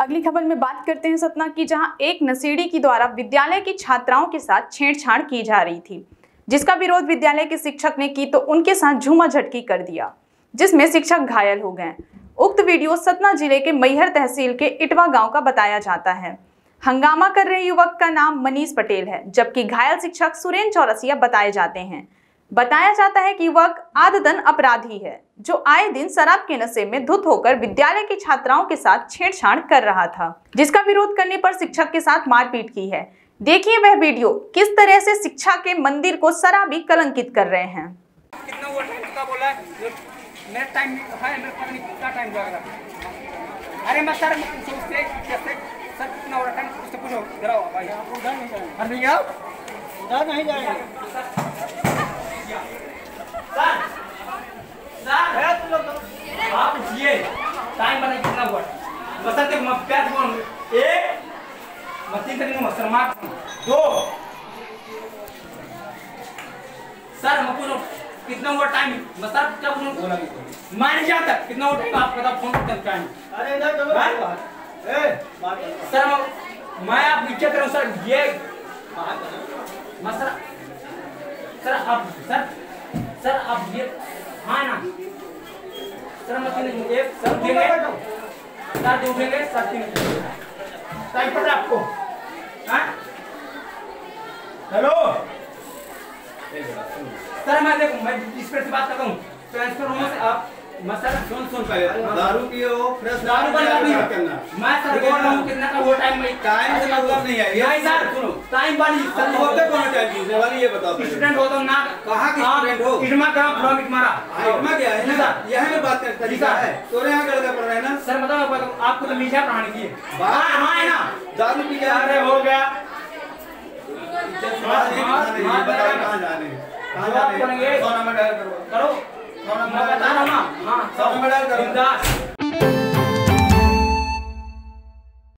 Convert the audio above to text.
अगली खबर में बात करते हैं सतना की, जहां एक नशेड़ी के द्वारा विद्यालय की छात्राओं के साथ छेड़छाड़ की जा रही थी, जिसका विरोध विद्यालय के शिक्षक ने की तो उनके साथ झूमा झटकी कर दिया, जिसमें शिक्षक घायल हो गए। उक्त वीडियो सतना जिले के मैहर तहसील के इटवा गांव का बताया जाता है। हंगामा कर रहे युवक का नाम मनीष पटेल है, जबकि घायल शिक्षक सुरेंद्र चौरसिया बताए जाते हैं। बताया जाता है कि युवक आदतन अपराधी है, जो आए दिन शराब के नशे में धुत होकर विद्यालय की छात्राओं के साथ छेड़छाड़ कर रहा था, जिसका विरोध करने पर शिक्षक के साथ मारपीट की है। देखिए वह वीडियो किस तरह से शिक्षा के मंदिर को शराबी कलंकित कर रहे हैं। कितना वो टाइम का बोला है? नेट टाइम है, नेट पता नहीं कितना टाइम लगेगा। अरे मैं सर सोचते कैसे सर कितना और टाइम उससे पूछो कराओ भाई, उधर नहीं जाएगा, अरे आओ उधर नहीं जाएगा। आप जिए टाइम बना कितना हुआ बसते प्यार कौन एक बत्ती करेंगे मसरमा दो सर हमको कितना हुआ टाइम बता क्या बोला मान जाता कितना हुआ टाइम आप बता फोन कर टाइम। अरे इधर चलो ए सर मैं आप नीचे करूं सर ये मसरा सर आप ये हां ना सर मत नहीं एक सर देंगे सर देंगे सर तीन टाइम पर आपको हां हेलो सर मैं देखो मैं इस पर से बात करता हूं ट्रांसफर रूम से आप मैं सर सुन पहले दारू पियो फ्रेश दारू बंद करना मैं सर बोल रहा हूं कितना का वो टाइम में टाइम से मतलब नहीं है नहीं सर सुनो टाइम वाली सर होते कौन टाइम है वाली ये बताओ स्टूडेंट हो तुम ना कहां के स्टूडेंट हो इटमा का प्रॉफिट मारा इटमा क्या है ना यही में बात करता तरीका है तो यहां गलत पड़ रहा है ना सर बताओ आपको तो मीठा प्राण की है हां है ना दारू पी गया अरे हो गया कहां जाने करो करो मैं बता रहा हूं ना हां सब मेडल करो बिंदास।